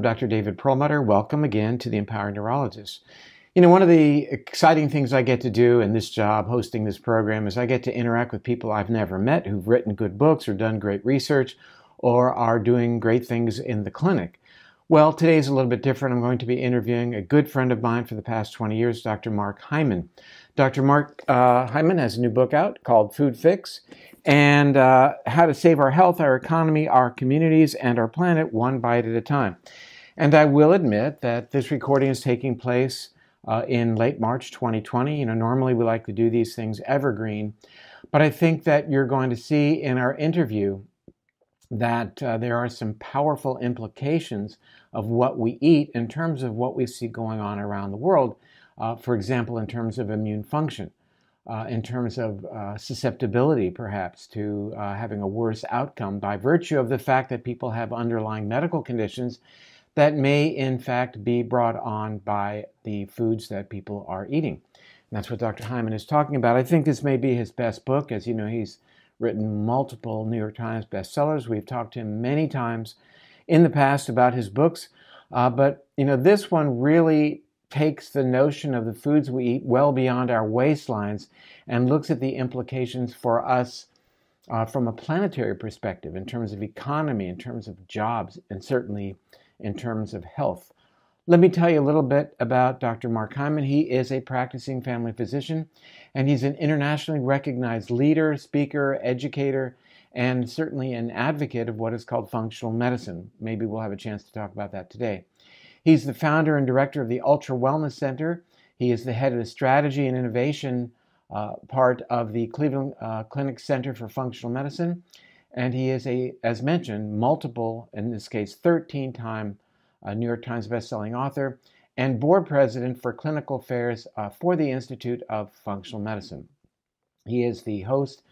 I'm Dr. David Perlmutter. Welcome again to The Empowering Neurologist. You know, one of the exciting things I get to do in this job, hosting this program, is I get to interact with people I've never met who've written good books or done great research or are doing great things in the clinic. Well, today's a little bit different. I'm going to be interviewing a good friend of mine for the past 20 years, Dr. Mark Hyman. Dr. Mark Hyman has a new book out called Food Fix, and How to Save Our Health, Our Economy, Our Communities, and Our Planet One Bite at a Time. And I will admit that this recording is taking place in late March 2020. You know, normally we like to do these things evergreen, but I think that you're going to see in our interview that there are some powerful implications of what we eat in terms of what we see going on around the world. For example, in terms of immune function. In terms of susceptibility, perhaps, to having a worse outcome by virtue of the fact that people have underlying medical conditions that may, in fact, be brought on by the foods that people are eating. And that's what Dr. Hyman is talking about. I think this may be his best book. As you know, he's written multiple New York Times bestsellers. We've talked to him many times in the past about his books. But, you know, this one really takes the notion of the foods we eat well beyond our waistlines and looks at the implications for us from a planetary perspective in terms of economy, in terms of jobs, and certainly in terms of health. Let me tell you a little bit about Dr. Mark Hyman. He is a practicing family physician, and he's an internationally recognized leader, speaker, educator, and certainly an advocate of what is called functional medicine. Maybe we'll have a chance to talk about that today. He's the founder and director of the Ultra Wellness Center. He is the head of the strategy and innovation part of the Cleveland Clinic Center for Functional Medicine. And he is a, as mentioned, multiple, in this case, 13-time New York Times bestselling author and board president for clinical affairs for the Institute of Functional Medicine. He is the host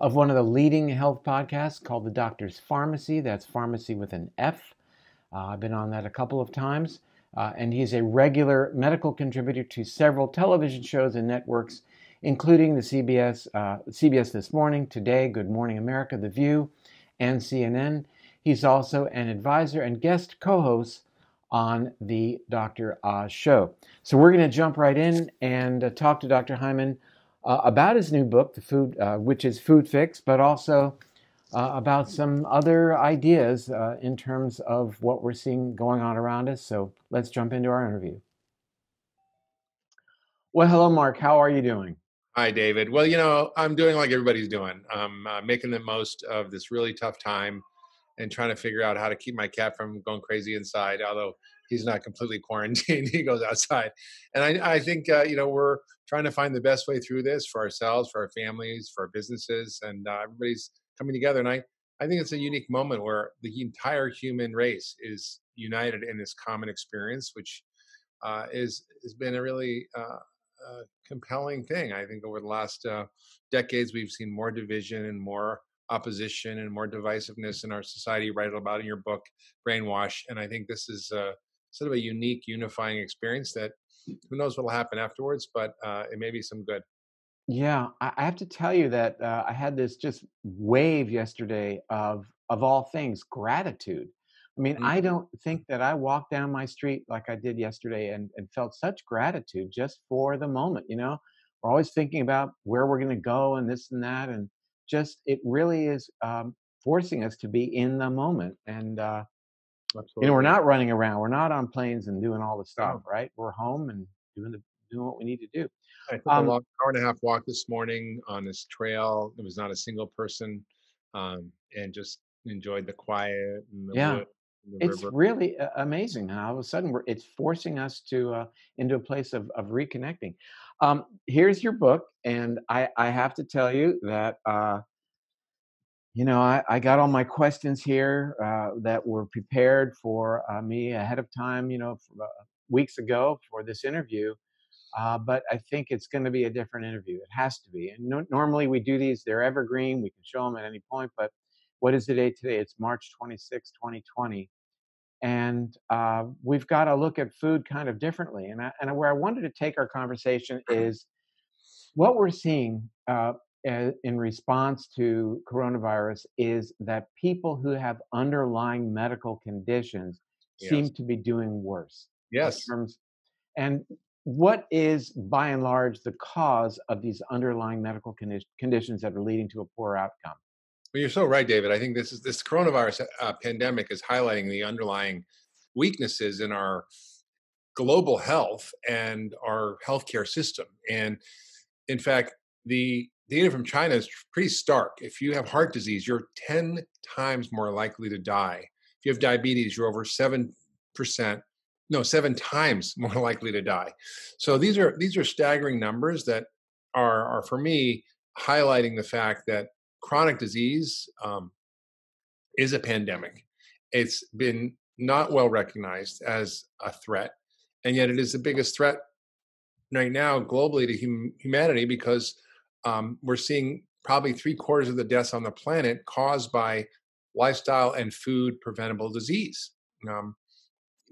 of one of the leading health podcasts called The Doctor's Pharmacy. That's pharmacy with an F. I've been on that a couple of times, and he's a regular medical contributor to several television shows and networks, including the CBS This Morning, Today, Good Morning America, The View, and CNN. He's also an advisor and guest co-host on the Dr. Oz Show. So we're going to jump right in and talk to Dr. Hyman about his new book, The Food, which is Food Fix, but also about some other ideas in terms of what we're seeing going on around us. So let's jump into our interview. Well, hello, Mark. How are you doing? Hi, David. Well, you know, I'm doing like everybody's doing. I'm making the most of this really tough time and trying to figure out how to keep my cat from going crazy inside, although he's not completely quarantined. He goes outside. And I think, you know, we're trying to find the best way through this for ourselves, for our families, for our businesses, and everybody's coming together. And I think it's a unique moment where the entire human race is united in this common experience, which has been a really compelling thing. I think over the last decades, we've seen more division and more opposition and more divisiveness in our society. You write about in your book, Brainwash. And I think this is sort of a unique, unifying experience that who knows what will happen afterwards, but it may be some good. Yeah, I have to tell you that I had this just wave yesterday of all things, gratitude. I mean, I don't think that I walked down my street like I did yesterday and felt such gratitude just for the moment, you know? We're always thinking about where we're going to go and this and that, and just it really is forcing us to be in the moment. And, you know, we're not running around. We're not on planes and doing all the stuff, right? We're home and doing what we need to do. I took a long hour-and-a-half walk this morning on this trail. There was not a single person, and just enjoyed the quiet and the wood and the river. It's really amazing how all of a sudden it's forcing us to into a place of reconnecting. Here's your book, and I have to tell you that you know, I got all my questions here that were prepared for me ahead of time, you know, weeks ago for this interview. But I think it's going to be a different interview. It has to be. And normally we do these, they're evergreen. We can show them at any point. But what is the date today? It's March 26, 2020. And we've got to look at food kind of differently. And where I wanted to take our conversation is what we're seeing in response to coronavirus is that people who have underlying medical conditions seem to be doing worse. Yes. And what is, by and large, the cause of these underlying medical conditions that are leading to a poor outcome? Well, you're so right, David. I think this coronavirus pandemic is highlighting the underlying weaknesses in our global health and our healthcare system. And in fact, the data from China is pretty stark. If you have heart disease, you're 10 times more likely to die. If you have diabetes, you're over 7 times more likely to die. So these are staggering numbers that are for me highlighting the fact that chronic disease is a pandemic. It's been not well recognized as a threat, and yet it is the biggest threat right now globally to humanity, because we're seeing probably 3/4 of the deaths on the planet caused by lifestyle and food preventable disease.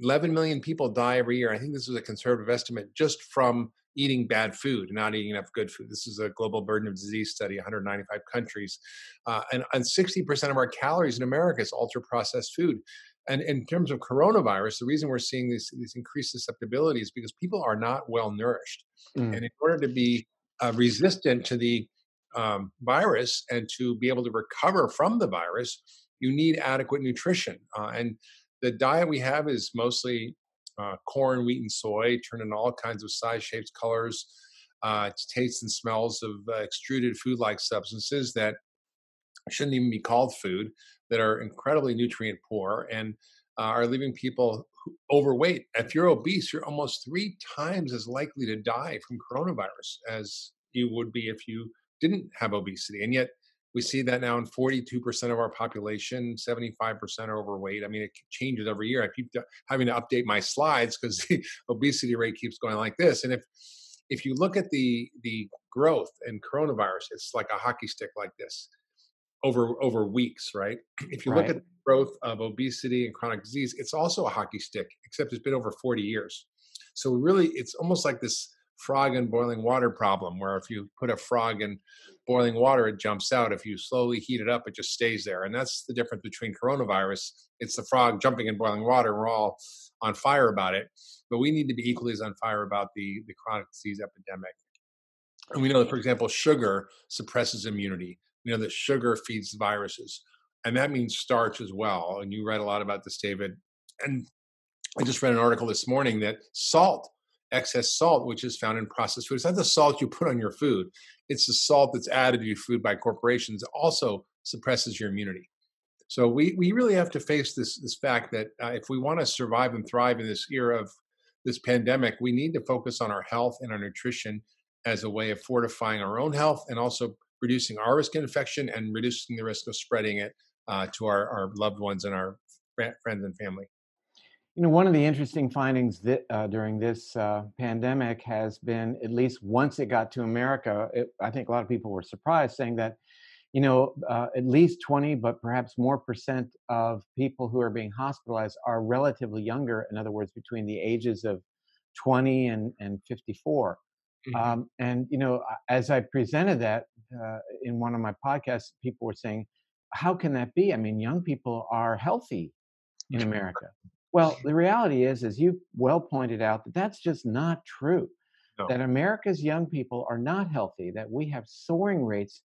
11 million people die every year. I think this is a conservative estimate, just from eating bad food, not eating enough good food. This is a global burden of disease study, 195 countries. And 60% of our calories in America is ultra-processed food. And in terms of coronavirus, the reason we're seeing these increased susceptibility is because people are not well-nourished. Mm. And in order to be resistant to the virus and to be able to recover from the virus, you need adequate nutrition. And the diet we have is mostly corn, wheat, and soy, turned in all kinds of size, shapes, colors, tastes, and smells of extruded food-like substances that shouldn't even be called food, that are incredibly nutrient poor and are leaving people overweight. If you're obese, you're almost 3 times as likely to die from coronavirus as you would be if you didn't have obesity. And yet, we see that now in 42% of our population, 75% are overweight. I mean, it changes every year. I keep having to update my slides because the obesity rate keeps going like this. And if you look at the growth in coronavirus, it's like a hockey stick like this over weeks, right? If you look at the growth of obesity and chronic disease, it's also a hockey stick, except it's been over 40 years. So really, it's almost like this frog in boiling water problem, where if you put a frog in boiling water, it jumps out. If you slowly heat it up, it just stays there. And that's the difference between coronavirus. It's the frog jumping in boiling water. We're all on fire about it, but we need to be equally as on fire about the chronic disease epidemic. And we know that, for example, sugar suppresses immunity. We know that sugar feeds viruses, and that means starch as well. And you read a lot about this, David. And I just read an article this morning that excess salt, which is found in processed food. It's not the salt you put on your food. It's the salt that's added to your food by corporations. It also suppresses your immunity. So we really have to face this fact that if we want to survive and thrive in this era of this pandemic, we need to focus on our health and our nutrition as a way of fortifying our own health and also reducing our risk of infection and reducing the risk of spreading it to our loved ones and our friends and family. You know, one of the interesting findings that during this pandemic has been, at least once it got to America, I think a lot of people were surprised, saying that, you know, at least 20, but perhaps more % of people who are being hospitalized are relatively younger. In other words, between the ages of 20 and 54. Mm-hmm. And, you know, as I presented that in one of my podcasts, people were saying, how can that be? I mean, young people are healthy in America. Well, the reality is, as you well pointed out, that that's just not true, that America's young people are not healthy, that we have soaring rates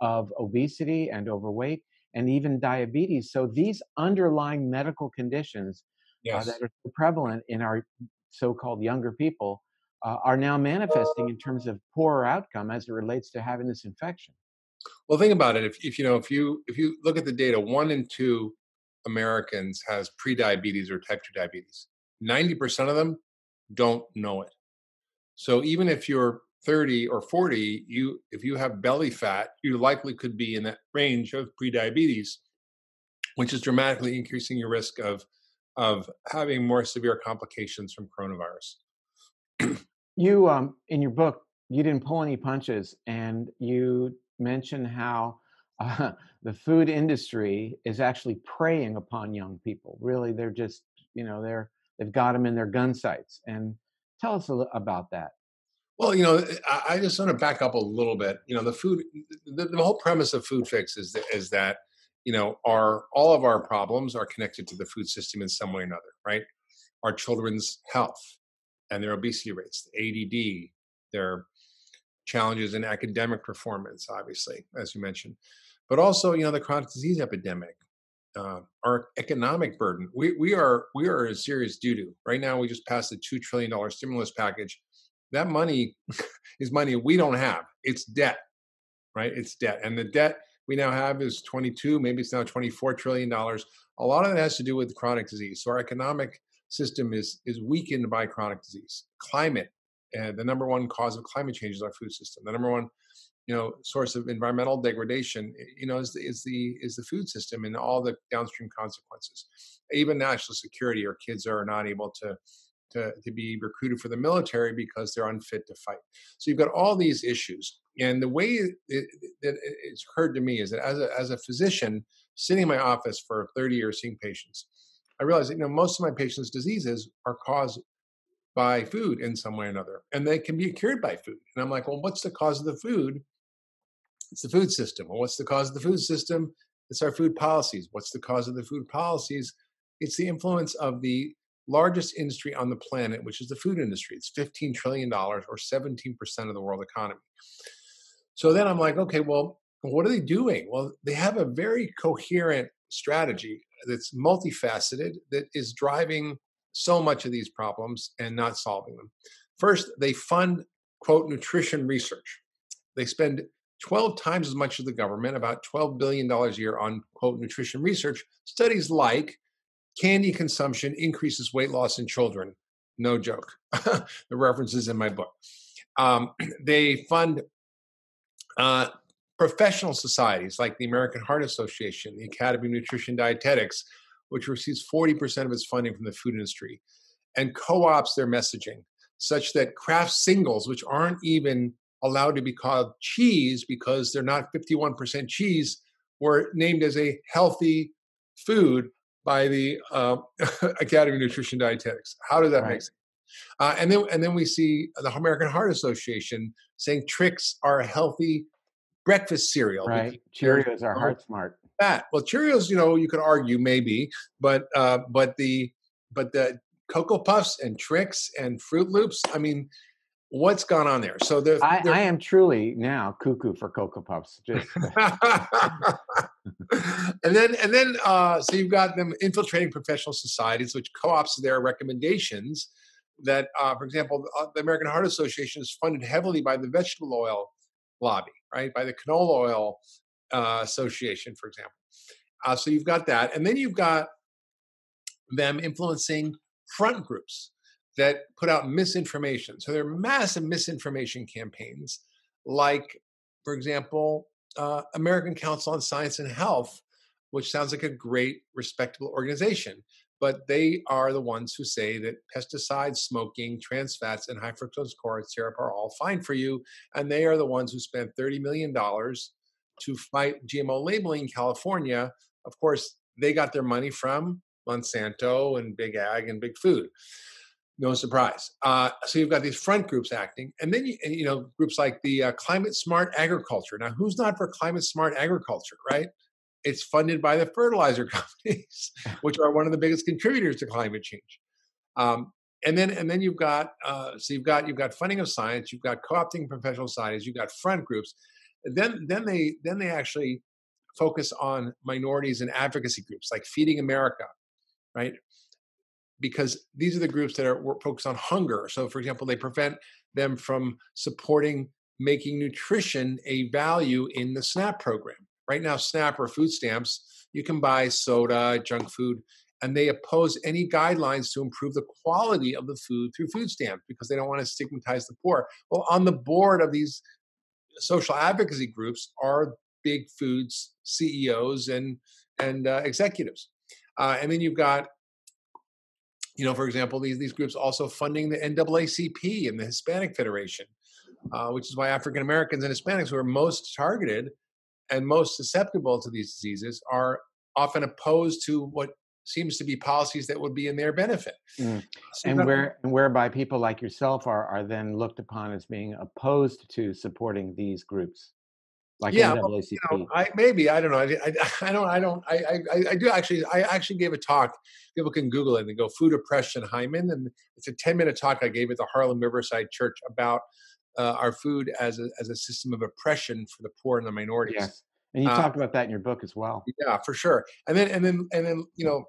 of obesity and overweight and even diabetes. So these underlying medical conditions that are so prevalent in our so-called younger people are now manifesting in terms of poorer outcome as it relates to having this infection. Well, think about it. If you look at the data, 1 in 2 Americans has prediabetes or type 2 diabetes. 90% of them don't know it. So even if you're 30 or 40, if you have belly fat, you likely could be in that range of prediabetes, which is dramatically increasing your risk of having more severe complications from coronavirus. You, in your book, you didn't pull any punches, and you mentioned how the food industry is actually preying upon young people. Really, they're just, you know, they've got them in their gun sights. And tell us about that. Well, you know, I just want to back up a little bit. You know, the whole premise of Food Fix is that you know, all of our problems are connected to the food system in some way or another, right? Our children's health and their obesity rates, ADD, their challenges in academic performance, obviously, as you mentioned, but also, you know, the chronic disease epidemic, our economic burden. We are in serious doo-doo. Right now, we just passed the $2 trillion stimulus package. That money is money we don't have. It's debt, right? It's debt. And the debt we now have is 22, maybe it's now $24 trillion. A lot of it has to do with chronic disease. So our economic system is weakened by chronic disease. Climate, the number one cause of climate change is our food system. The number one, you know, source of environmental degradation, you know, is the food system and all the downstream consequences. Even national security, our kids are not able to be recruited for the military because they're unfit to fight. So you've got all these issues. And the way that it's occurred to me is that as a physician sitting in my office for 30 years seeing patients, I realized that, you know, most of my patients' diseases are caused by food in some way or another, and they can be cured by food. And I'm like, well, what's the cause of the food? It's the food system. Well, what's the cause of the food system? It's our food policies. What's the cause of the food policies? It's the influence of the largest industry on the planet, which is the food industry. It's $15 trillion or 17% of the world economy. So then I'm like, okay, well, what are they doing? Well, they have a very coherent strategy that's multifaceted that is driving so much of these problems and not solving them. First, they fund, quote, nutrition research. They spend 12 times as much as the government, about $12 billion a year on, quote, nutrition research. Studies like candy consumption increases weight loss in children. No joke. The reference is in my book. They fund professional societies like the American Heart Association, the Academy of Nutrition Dietetics, which receives 40% of its funding from the food industry, and co-ops their messaging such that Kraft singles, which aren't even allowed to be called cheese because they're not 51% cheese, were named as a healthy food by the Academy of Nutrition Dietetics. How does that make sense? And then we see the American Heart Association saying Trix are a healthy breakfast cereal. Right, Cheerios are heart smart. Fat. Well, Cheerios, you know, you could argue maybe, but the Cocoa Puffs and Trix and Fruit Loops. I mean, what's gone on there? So I am truly now cuckoo for Cocoa Puffs. Just. So you've got them infiltrating professional societies, which co-ops their recommendations. That, for example, the American Heart Association is funded heavily by the vegetable oil lobby, right? By the canola oil association, for example. So you've got that. And then you've got them influencing front groups that put out misinformation. So there are massive misinformation campaigns like, for example, American Council on Science and Health, which sounds like a great, respectable organization. But they are the ones who say that pesticides, smoking, trans fats, and high fructose corn syrup are all fine for you. And they are the ones who spent $30 million to fight GMO labeling in California. Of course, they got their money from Monsanto and Big Ag and Big Food. No surprise. So you've got these front groups acting. And then, you know, groups like the Climate Smart Agriculture. Now, who's not for Climate Smart Agriculture, right? It's funded by the fertilizer companies, which are one of the biggest contributors to climate change. And then you've got you've got funding of science, you've got co-opting professional societies, you've got front groups. Then they actually focus on minorities and advocacy groups like Feeding America, right? Because these are the groups that are focused on hunger. So, for example, they prevent them from supporting making nutrition a value in the SNAP program. Right now, SNAP or food stamps, you can buy soda, junk food, and they oppose any guidelines to improve the quality of the food through food stamps because they don't want to stigmatize the poor. Well, on the board of these social advocacy groups are big foods CEOs and executives. And then you've got, you know, for example, these groups also funding the NAACP and the Hispanic Federation, which is why African Americans and Hispanics, who are most targeted and most susceptible to these diseases, are often opposed to what seems to be policies that would be in their benefit. Mm. So whereby people like yourself are then looked upon as being opposed to supporting these groups. Like NAACP. You know, I actually gave a talk. People can Google it and go Food Oppression Hyman, and it's a 10-minute talk I gave at the Harlem Riverside Church about our food as a system of oppression for the poor and the minorities. Yeah. And you talked about that in your book as well. Yeah, for sure. And then you know,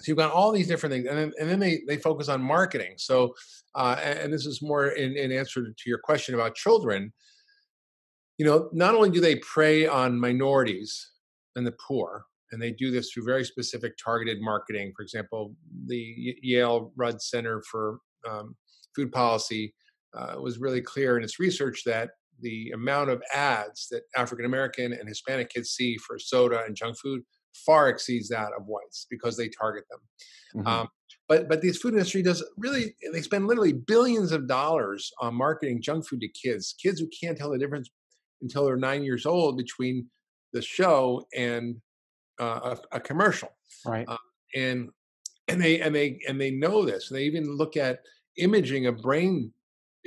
so you've got all these different things, and then they focus on marketing. So and this is more in answer to your question about children. You know, not only do they prey on minorities and the poor, and they do this through very specific targeted marketing. For example, the Yale Rudd Center for Food Policy was really clear in its research that the amount of ads that African-American and Hispanic kids see for soda and junk food far exceeds that of whites because they target them. Mm-hmm. But this food industry does really, they spend literally billions of dollars on marketing junk food to kids who can't tell the difference until they're 9 years old between the show and a commercial. Right. And they know this. They even look at imaging of brain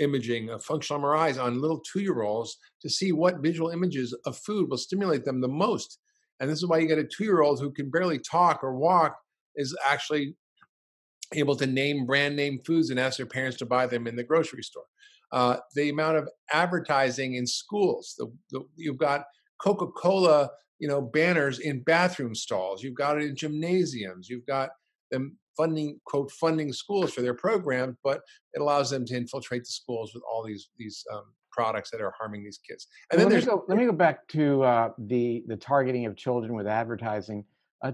imaging of functional MRIs on little 2-year-olds to see what visual images of food will stimulate them the most. And this is why you get a 2-year-old who can barely talk or walk is actually able to name brand name foods and ask their parents to buy them in the grocery store. The amount of advertising in schools, you've got Coca-Cola, you know, banners in bathroom stalls. You've got it in gymnasiums. You've got them funding, quote, funding schools for their programs, but it allows them to infiltrate the schools with all these products that are harming these kids. And then let me go back to the targeting of children with advertising.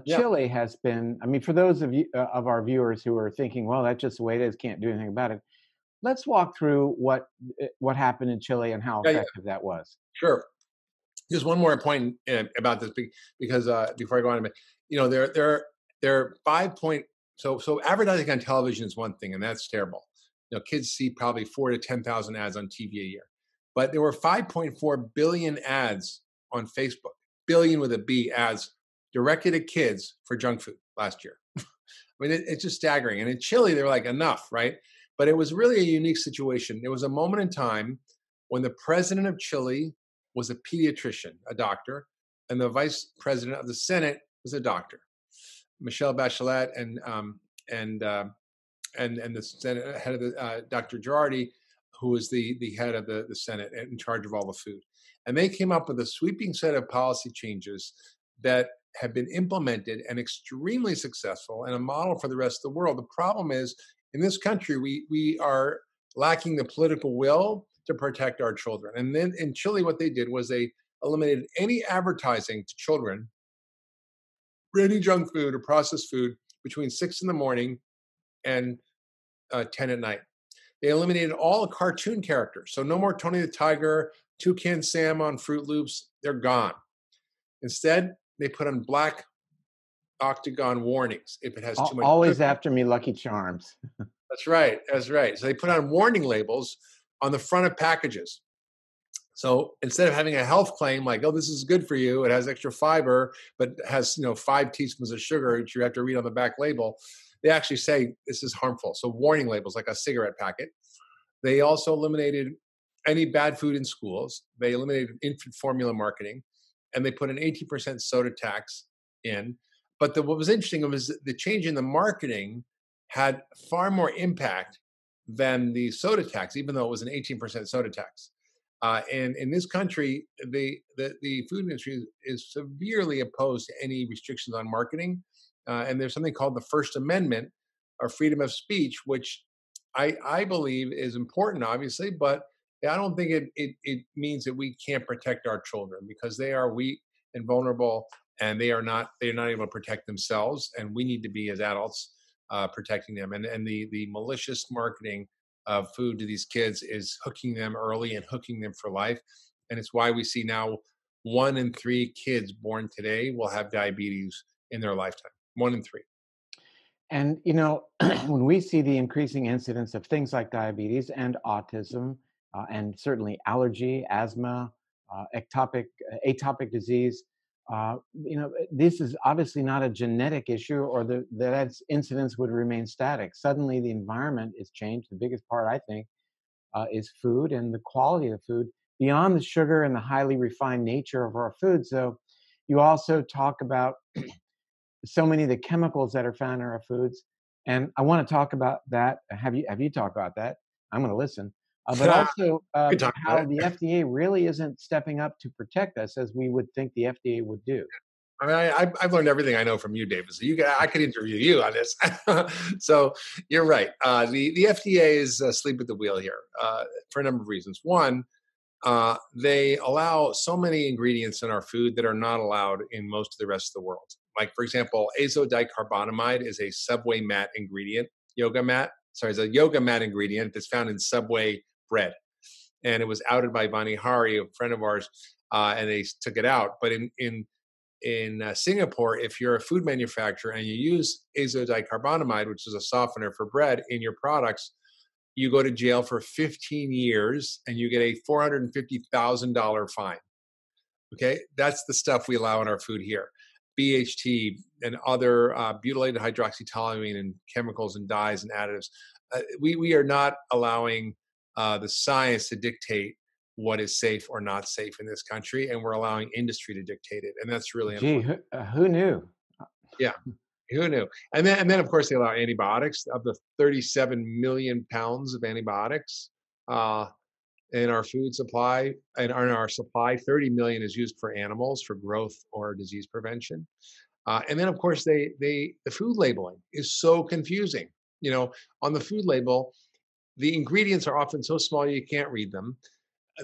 Chile has been. I mean, for those of you of our viewers who are thinking, well, that's just the way it is. Can't do anything about it. Let's walk through what happened in Chile and how effective that was. Sure. Just one more point about this, because before I go on a minute, you know, there are 5 point. So advertising on television is one thing, and that's terrible. You know, kids see probably 4,000 to 10,000 ads on TV a year, but there were 5.4 billion ads on Facebook, billion with a B, ads directed at kids for junk food last year. I mean, it's just staggering. And in Chile, they were like, enough, right? But it was really a unique situation. There was a moment in time when the president of Chile was a pediatrician, a doctor, and the vice president of the Senate was a doctor. Michelle Bachelet and the Senate head of the Dr. Girardi, who was the head of the Senate and in charge of all the food, and they came up with a sweeping set of policy changes that have been implemented and extremely successful and a model for the rest of the world. The problem is, in this country, we are lacking the political will to protect our children. And then in Chile, what they did was they eliminated any advertising to children for any junk food or processed food between 6 in the morning and 10 at night. They eliminated all cartoon characters. So no more Tony the Tiger, Toucan Sam on Fruit Loops. They're gone. Instead, they put on black octagon warnings if it has too much. Always after me, Lucky Charms. That's right. So they put on warning labels on the front of packages. So instead of having a health claim like, oh, this is good for you, it has extra fiber, but has 5 teaspoons of sugar, which you have to read on the back label, they actually say this is harmful. So warning labels like a cigarette packet. They also eliminated any bad food in schools. They eliminated infant formula marketing, and they put an 18% soda tax in. But what was interesting was the change in the marketing had far more impact than the soda tax, even though it was an 18% soda tax. And in this country, the food industry is severely opposed to any restrictions on marketing. And there's something called the First Amendment, or freedom of speech, which I believe is important, obviously, but I don't think it means that we can't protect our children, because they are weak and vulnerable, and they're not able to protect themselves, and we need to be as adults protecting them. And the malicious marketing of food to these kids is hooking them early and hooking them for life, and it's why we see now 1 in 3 kids born today will have diabetes in their lifetime. 1 in 3. And you know, when we see the increasing incidence of things like diabetes and autism, and certainly allergy, asthma, atopic disease, you know, this is obviously not a genetic issue, or that incidence would remain static. Suddenly, the environment is changed. The biggest part, I think, is food and the quality of food. Beyond the sugar and the highly refined nature of our foods, though, you also talk about so many of the chemicals that are found in our foods. And I want to talk about that. Have you talked about that? I'm going to listen. But also how the FDA really isn't stepping up to protect us as we would think the FDA would do. I mean, I've learned everything I know from you, David. So I could interview you on this. So you're right. The FDA is asleep at the wheel here for a number of reasons. One, they allow so many ingredients in our food that are not allowed in most of the rest of the world. Like, for example, azodicarbonamide is a Subway mat ingredient, it's a yoga mat ingredient that's found in Subway bread. And it was outed by Vani Hari, a friend of ours, and they took it out. But in Singapore, if you're a food manufacturer and you use azodicarbonamide, which is a softener for bread, in your products, you go to jail for 15 years and you get a $450,000 fine. Okay, that's the stuff we allow in our food here. BHT and other butylated hydroxytoluene and chemicals and dyes and additives. We are not allowing the science to dictate what is safe or not safe in this country, and we're allowing industry to dictate it, and that's really important. Who knew? Yeah, who knew? And then of course they allow antibiotics. Of the 37 million pounds of antibiotics in our food supply, and in our supply, 30 million is used for animals for growth or disease prevention. And then, of course, the food labeling is so confusing. You know, on the food label, the ingredients are often so small you can't read them.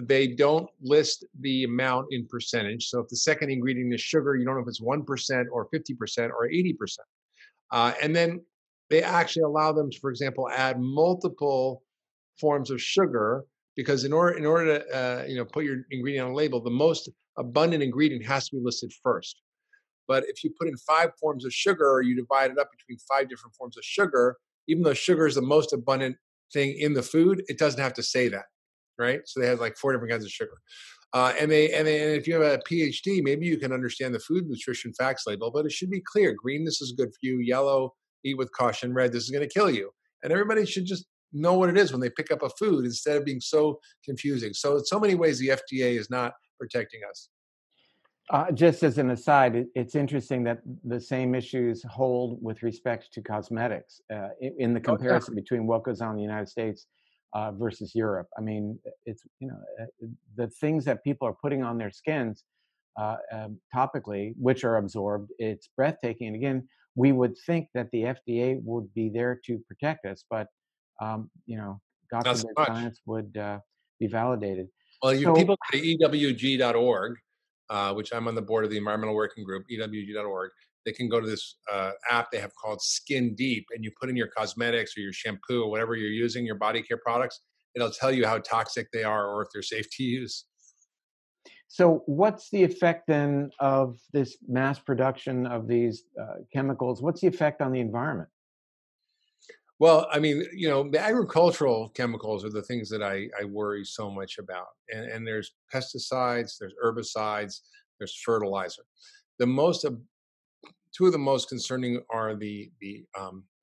They don't list the amount in percentage. So if the second ingredient is sugar, you don't know if it's 1% or 50% or 80%. And then they actually allow them to, for example, add multiple forms of sugar. Because in order to put your ingredient on a label, the most abundant ingredient has to be listed first. But if you put in 5 forms of sugar, or you divide it up between 5 different forms of sugar, even though sugar is the most abundant thing in the food, it doesn't have to say that, right? So they have like 4 different kinds of sugar. And if you have a PhD, maybe you can understand the food nutrition facts label, but it should be clear: green, this is good for you; yellow, eat with caution; red, this is going to kill you. And everybody should just know what it is when they pick up a food, instead of being so confusing. So in so many ways, the FDA is not protecting us. Just as an aside, it's interesting that the same issues hold with respect to cosmetics in the comparison between what goes on in the United States versus Europe. I mean, it's, the things that people are putting on their skins topically, which are absorbed, it's breathtaking. And again, we would think that the FDA would be there to protect us, but God forbid science would be validated. Well, people go to EWG.org, which I'm on the board of the Environmental Working Group, EWG.org. They can go to this app they have called Skin Deep, and you put in your cosmetics or your shampoo or whatever you're using, your body care products. It'll tell you how toxic they are or if they're safe to use. So what's the effect then of this mass production of these chemicals? What's the effect on the environment? Well, I mean, the agricultural chemicals are the things that I worry so much about. And there's pesticides, there's herbicides, there's fertilizer. Two of the most concerning are the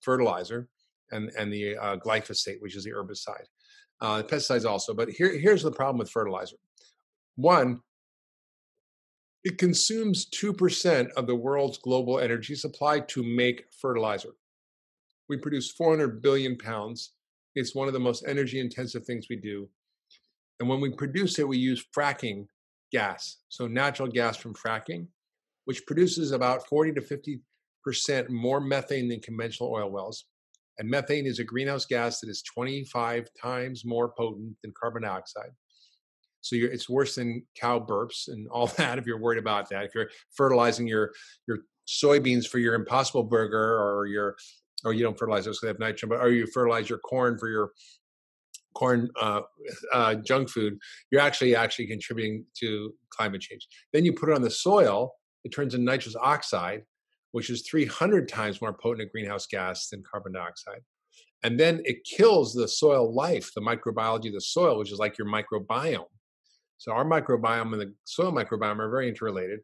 fertilizer and the glyphosate, which is the herbicide. The pesticides also. But here's the problem with fertilizer. One, it consumes 2% of the world's global energy supply to make fertilizer. We produce 400 billion pounds. It's one of the most energy-intensive things we do. And when we produce it, we use fracking gas, so natural gas from fracking, which produces about 40 to 50% more methane than conventional oil wells. And methane is a greenhouse gas that is 25 times more potent than carbon dioxide. So it's worse than cow burps and all that, if you're worried about that. If you're fertilizing your soybeans for your Impossible Burger, or you don't fertilize those because they have nitrogen, but you fertilize your corn for your corn junk food, you're actually contributing to climate change. Then you put it on the soil, it turns into nitrous oxide, which is 300 times more potent a greenhouse gas than carbon dioxide. And then it kills the soil life, the microbiology of the soil, which is like your microbiome. So our microbiome and the soil microbiome are very interrelated.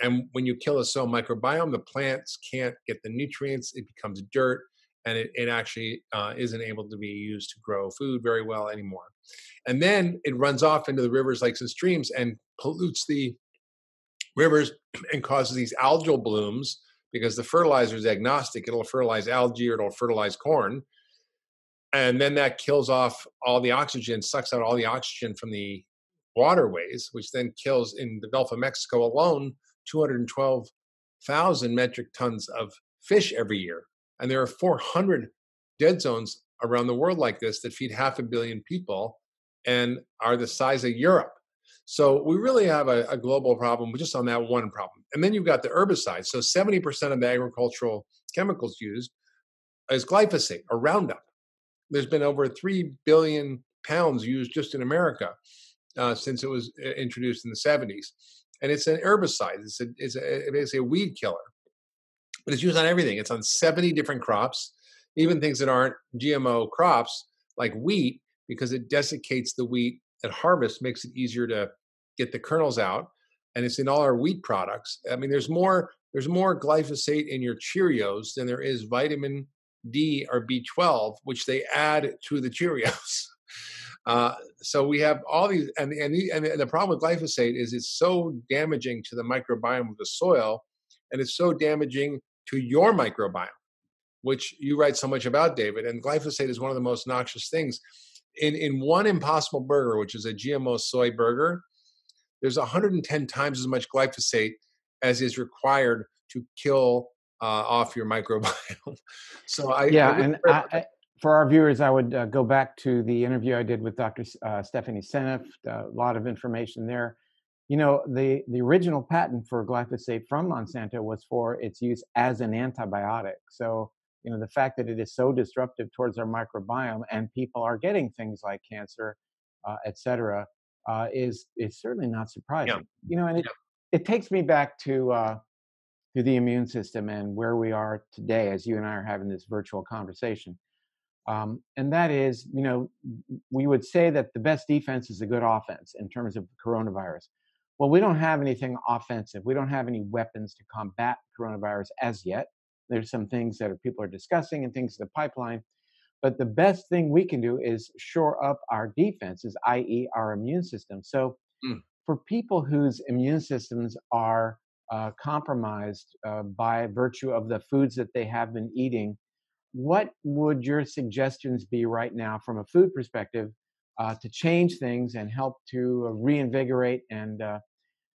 And when you kill a soil microbiome, the plants can't get the nutrients, it becomes dirt, and it actually isn't able to be used to grow food very well anymore. And then it runs off into the rivers, lakes, and streams and pollutes the rivers and causes these algal blooms, because the fertilizer is agnostic. It'll fertilize algae or it'll fertilize corn. And then that kills off all the oxygen, sucks out all the oxygen from the waterways, which then kills, in the Gulf of Mexico alone, 212,000 metric tons of fish every year. And there are 400 dead zones around the world like this that feed 500 million people and are the size of Europe. So we really have a global problem just on that one problem. And then you've got the herbicides. So 70% of the agricultural chemicals used is glyphosate or Roundup. There's been over 3 billion pounds used just in America since it was introduced in the 70s. And it's an herbicide. It's basically a weed killer. But it's used on everything. It's on 70 different crops, even things that aren't GMO crops like wheat, because it desiccates the wheat at harvest, makes it easier to get the kernels out. And it's in all our wheat products. I mean, there's more glyphosate in your Cheerios than there is vitamin D or B12, which they add to the Cheerios. So we have all these, and the problem with glyphosate is it's so damaging to the microbiome of the soil, and it's so damaging to your microbiome, which you write so much about, David. And glyphosate is one of the most noxious things. In one Impossible Burger, which is a GMO soy burger, there's 110 times as much glyphosate as is required to kill off your microbiome. So for our viewers, I would go back to the interview I did with Dr. Stephanie Seneff. A lot of information there. You know, the original patent for glyphosate from Monsanto was for its use as an antibiotic. So, you know, the fact that it is so disruptive towards our microbiome and people are getting things like cancer, etc., is certainly not surprising. Yeah. You know, and it takes me back to the immune system and where we are today as you and I are having this virtual conversation. And that is, you know, we would say that the best defense is a good offense in terms of coronavirus. Well, we don't have anything offensive. We don't have any weapons to combat coronavirus as yet. There's some things that people are discussing and things in the pipeline. But the best thing we can do is shore up our defenses, i.e. our immune system. So for people whose immune systems are compromised by virtue of the foods that they have been eating, what would your suggestions be right now from a food perspective to change things and help to reinvigorate and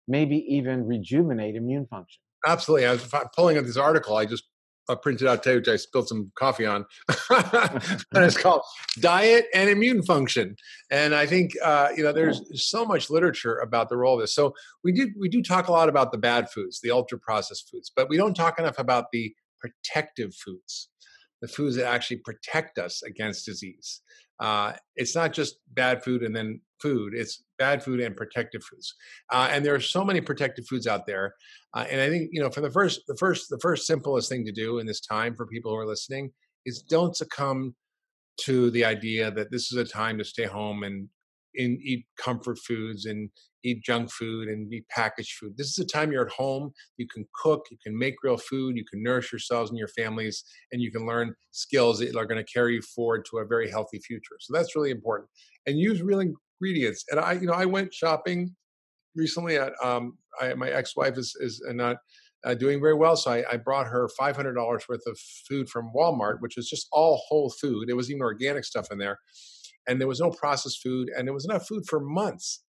maybe even rejuvenate immune function? Absolutely. I was pulling up this article I just printed out today, which I spilled some coffee on. And it's called Diet and Immune Function. And I think, you know, there's so much literature about the role of this. So we do talk a lot about the bad foods, the ultra-processed foods, but we don't talk enough about the protective foods, the foods that actually protect us against disease. It's not just bad food and then food. It's bad food and protective foods. And there are so many protective foods out there. And I think, you know, for the first simplest thing to do in this time for people who are listening is don't succumb to the idea that this is a time to stay home and eat comfort foods and eat junk food and eat packaged food. This is a time you're at home. You can cook, you can make real food, you can nourish yourselves and your families, and you can learn skills that are going to carry you forward to a very healthy future. So that's really important. And use real ingredients. And I went shopping recently. My ex-wife is not doing very well, so I brought her $500 worth of food from Walmart, which was just all whole food. It was even organic stuff in there. And there was no processed food, and there was enough food for months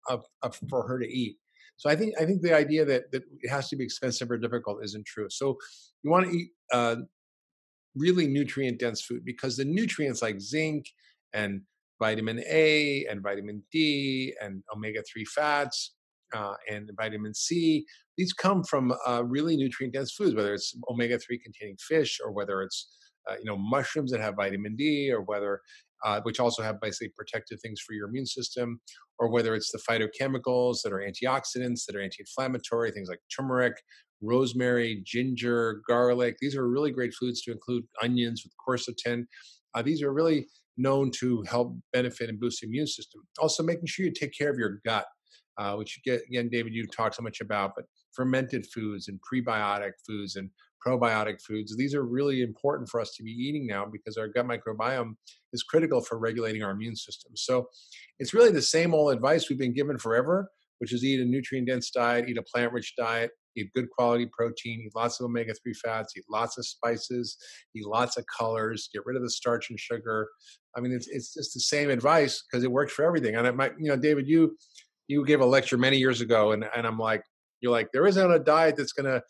for her to eat. So I think the idea that it has to be expensive or difficult isn't true. So you want to eat really nutrient-dense food, because the nutrients like zinc and vitamin A and vitamin D and omega-3 fats and vitamin C, these come from really nutrient-dense foods, whether it's omega-3 containing fish or whether it's mushrooms that have vitamin D, or whether which also have basically protective things for your immune system, or whether it's the phytochemicals that are antioxidants, that are anti-inflammatory, things like turmeric, rosemary, ginger, garlic. These are really great foods to include onions with quercetin. These are really known to help benefit and boost the immune system. Also, making sure you take care of your gut, which, again, David, you talk so much about, but fermented foods and prebiotic foods and probiotic foods. These are really important for us to be eating now because our gut microbiome is critical for regulating our immune system. So it's really the same old advice we've been given forever, which is eat a nutrient-dense diet, eat a plant-rich diet, eat good quality protein, eat lots of omega-3 fats, eat lots of spices, eat lots of colors, get rid of the starch and sugar. I mean, it's just the same advice because it works for everything. And it might, you know, David, you gave a lecture many years ago, and I'm like, you're like, there isn't a diet that's going to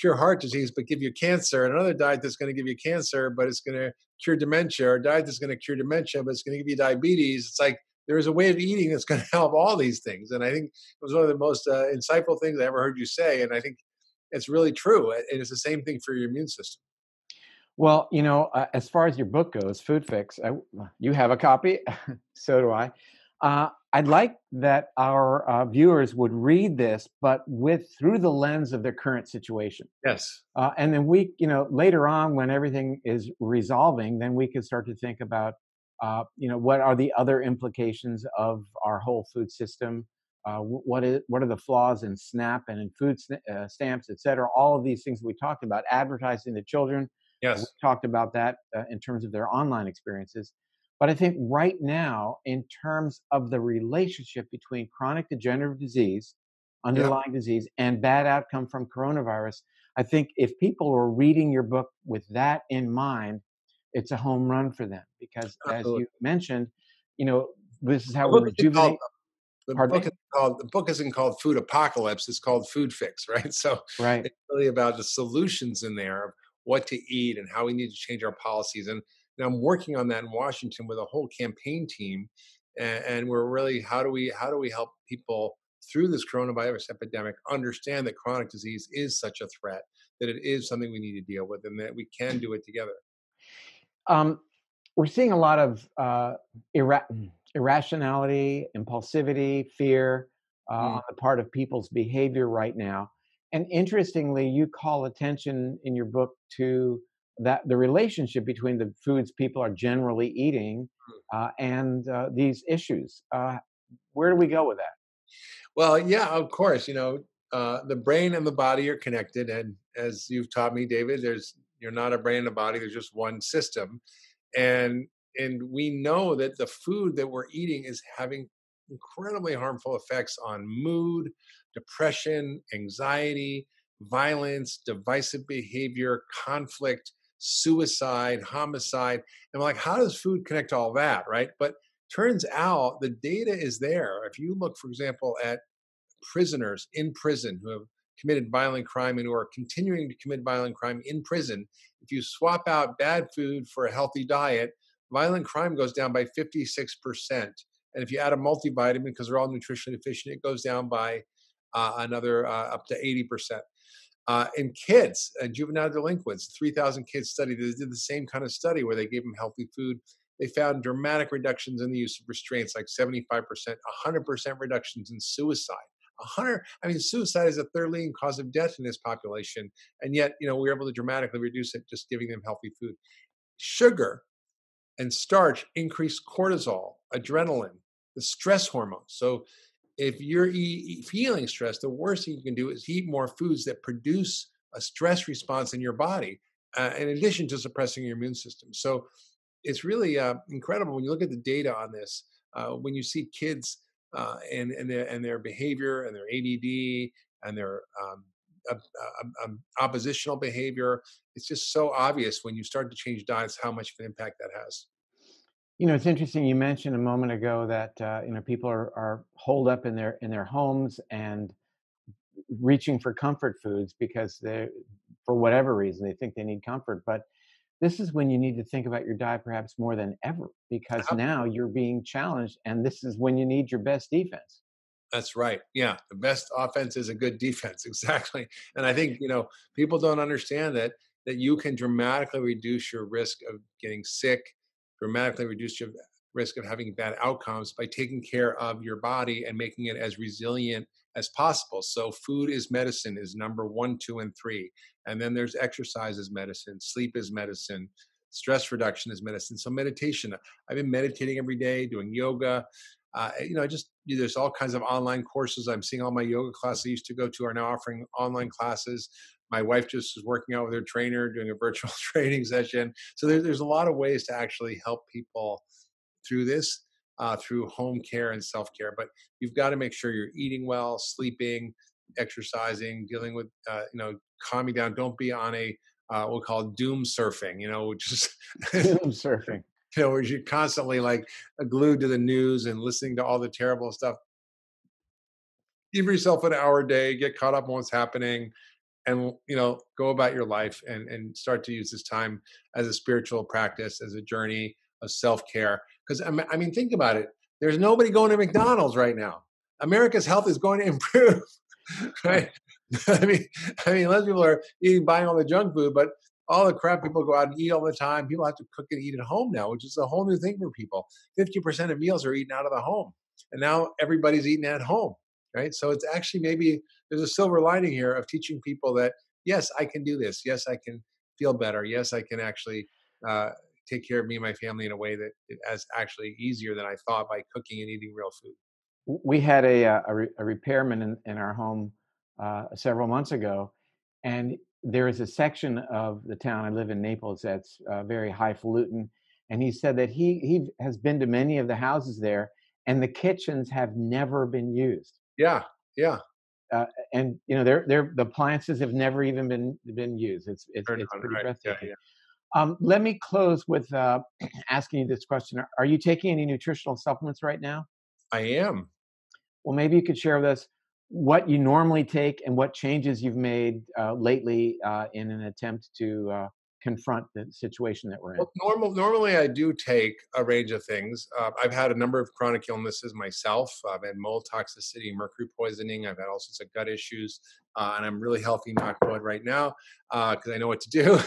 cure heart disease but give you cancer, and another diet that's going to give you cancer but it's going to cure dementia, or a diet that's going to cure dementia but it's going to give you diabetes. It's like, there is a way of eating that's going to help all these things. And I think it was one of the most insightful things I ever heard you say. And I think it's really true. And it's the same thing for your immune system. Well, you know, as far as your book goes, Food Fix, you have a copy. So do I. I'd like that our viewers would read this, but through the lens of their current situation. Yes. And then we, you know, later on when everything is resolving, then we can start to think about you know, what are the other implications of our whole food system? What are the flaws in SNAP and in food stamps, et cetera? All of these things we talked about, advertising to children. Yes. We talked about that in terms of their online experiences. But I think right now, in terms of the relationship between chronic degenerative disease, underlying disease, and bad outcome from coronavirus, I think if people were reading your book with that in mind, it's a home run for them because, Absolutely. As you mentioned, you know, this is how we rejuvenate. The book isn't called Food Apocalypse. It's called Food Fix, right? So it's really about the solutions in there of what to eat and how we need to change our policies. And I'm working on that in Washington with a whole campaign team. And we're really, how do we help people through this coronavirus epidemic understand that chronic disease is such a threat, that it is something we need to deal with, and that we can do it together. We're seeing a lot of irrationality, impulsivity, fear on the part of people's behavior right now. And interestingly, you call attention in your book to that the relationship between the foods people are generally eating and these issues. Where do we go with that? Well, yeah, of course. You know, the brain and the body are connected. And as you've taught me, David, you're not a brain and a body. There's just one system. And we know that the food that we're eating is having incredibly harmful effects on mood, depression, anxiety, violence, divisive behavior, conflict, suicide, homicide. And we're like, how does food connect to all that, right? But turns out the data is there. If you look, for example, at prisoners in prison who have committed violent crime and who are continuing to commit violent crime in prison, if you swap out bad food for a healthy diet, violent crime goes down by 56%. And if you add a multivitamin, because they're all nutritionally deficient, it goes down by another up to 80%. In kids, juvenile delinquents, 3,000 kids studied. They did the same kind of study where they gave them healthy food. They found dramatic reductions in the use of restraints, like 75%, 100% reductions in suicide. I mean, suicide is the third leading cause of death in this population. And yet, you know, we were able to dramatically reduce it just giving them healthy food. Sugar and starch increase cortisol, adrenaline, the stress hormone. So if you're feeling stressed, the worst thing you can do is eat more foods that produce a stress response in your body, in addition to suppressing your immune system. So it's really incredible when you look at the data on this, when you see kids and their behavior and their ADD and their oppositional behavior. It's just so obvious when you start to change diets how much of an impact that has. You know, it's interesting. You mentioned a moment ago that you know, people are holed up in their homes and reaching for comfort foods because they, for whatever reason, they think they need comfort. But this is when you need to think about your diet perhaps more than ever, because now you're being challenged, and this is when you need your best defense. That's right. Yeah. The best offense is a good defense. Exactly. And I think, you know, people don't understand that you can dramatically reduce your risk of getting sick, dramatically reduce your risk of having bad outcomes by taking care of your body and making it as resilient as possible. So food is medicine is number 1, 2, and 3. And then there's exercise is medicine, sleep is medicine, stress reduction is medicine. So meditation, I've been meditating every day, doing yoga. You know, there's all kinds of online courses. I'm seeing all my yoga classes I used to go to are now offering online classes. My wife just is working out with her trainer, doing a virtual training session. So there's a lot of ways to actually help people through this, through home care and self-care. But you've got to make sure you're eating well, sleeping, exercising, dealing with, calming down. Don't be on a, we'll call it doom surfing, which is doom surfing. Where you're constantly like glued to the news and listening to all the terrible stuff. Give yourself an hour a day, get caught up on what's happening, and go about your life and start to use this time as a spiritual practice, as a journey of self-care. Because I mean, think about it. There's nobody going to McDonald's right now. America's health is going to improve, right? I mean, less people are buying all the junk food, but all the crap people go out and eat all the time. People have to cook and eat at home now, which is a whole new thing for people. 50% of meals are eaten out of the home, and now everybody's eating at home, right? So it's actually maybe there's a silver lining here of teaching people that, yes, I can do this. Yes, I can feel better. Yes, I can actually take care of me and my family in a way that is actually easier than I thought by cooking and eating real food. We had a repairman in our home several months ago, and there is a section of the town I live in, Naples, that's very highfalutin, and he said that he has been to many of the houses there, and the kitchens have never been used. Yeah, yeah. And the appliances have never even been used. It's pretty breathtaking. Yeah, yeah. Let me close with asking you this question: are you taking any nutritional supplements right now? I am. Well, maybe you could share with us what you normally take and what changes you've made lately in an attempt to confront the situation that we're in. Well, normally I do take a range of things. I've had a number of chronic illnesses myself. I've had mold toxicity, mercury poisoning. I've had all sorts of gut issues, and I'm really healthy, knock wood, right now because I know what to do.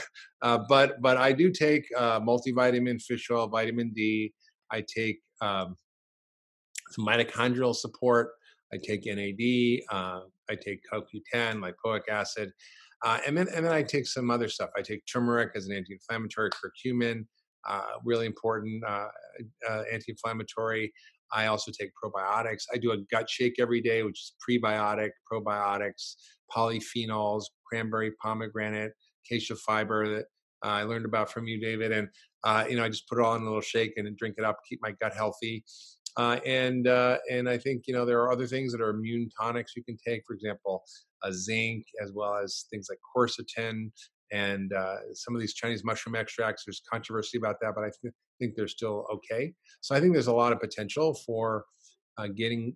But I do take multivitamin, fish oil, vitamin D. I take some mitochondrial support. I take NAD, I take CoQ10, lipoic acid, and then I take some other stuff. I take turmeric as an anti-inflammatory, curcumin, really important anti-inflammatory. I also take probiotics. I do a gut shake every day, which is prebiotic, probiotics, polyphenols, cranberry, pomegranate, cassia fiber that I learned about from you, David. And, I just put it all in a little shake and drink it up, keep my gut healthy. And I think, there are other things that are immune tonics you can take, for example, zinc, as well as things like quercetin and some of these Chinese mushroom extracts. There's controversy about that, but I think they're still okay. So I think there's a lot of potential for getting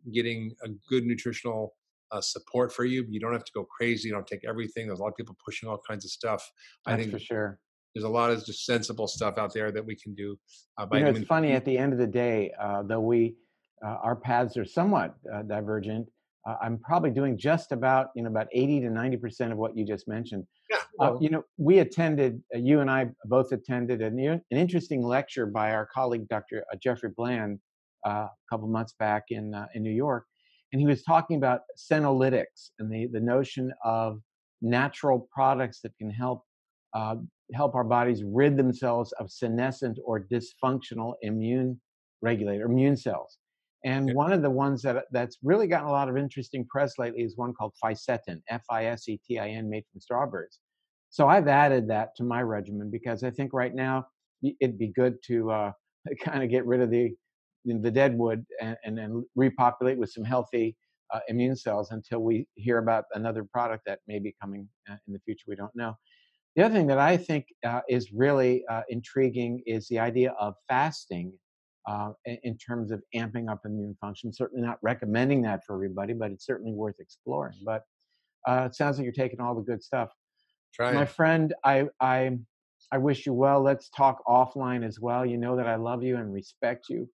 a good nutritional support for you. You don't have to go crazy. You don't take everything. There's a lot of people pushing all kinds of stuff. That's, I think, for sure. There's a lot of just sensible stuff out there that we can do. It's funny, at the end of the day, though our paths are somewhat divergent, I'm probably doing just about, about 80 to 90% of what you just mentioned. Yeah, well, we attended, you and I both attended an interesting lecture by our colleague, Dr. Jeffrey Bland, a couple months back in New York. And he was talking about senolytics and the notion of natural products that can help our bodies rid themselves of senescent or dysfunctional immune cells. And One of the ones that's really gotten a lot of interesting press lately is one called Fisetin, F-I-S-E-T-I-N, made from strawberries. So I've added that to my regimen because I think right now it'd be good to kind of get rid of the dead wood and then repopulate with some healthy immune cells until we hear about another product that may be coming in the future. We don't know. The other thing that I think is really intriguing is the idea of fasting in terms of amping up immune function. Certainly not recommending that for everybody, but it's certainly worth exploring. But it sounds like you're taking all the good stuff. Try My friend, I wish you well. Let's talk offline as well. You know that I love you and respect you.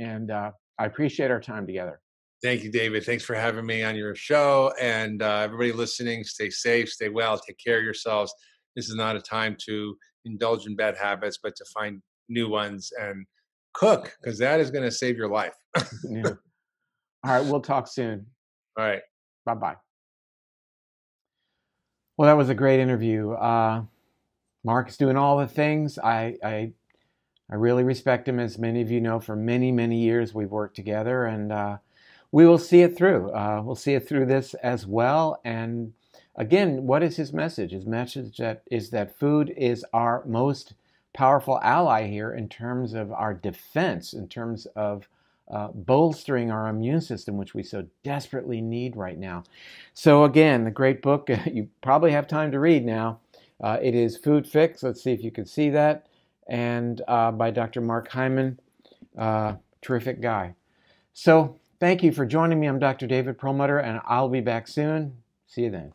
And I appreciate our time together. Thank you, David. Thanks for having me on your show. And everybody listening, stay safe, stay well, take care of yourselves. This is not a time to indulge in bad habits, but to find new ones and cook, because that is going to save your life. Yeah. All right. We'll talk soon. All right. Bye-bye. Well, that was a great interview. Mark's doing all the things. I really respect him. As many of you know, for many, many years, we've worked together, and we will see it through. We'll see it through this as well. And Again, what is his message? His message is that food is our most powerful ally here in terms of our defense, in terms of bolstering our immune system, which we so desperately need right now. So again, the great book you probably have time to read now. It is Food Fix. Let's see if you can see that. And by Dr. Mark Hyman. Terrific guy. So thank you for joining me. I'm Dr. David Perlmutter, and I'll be back soon. See you then.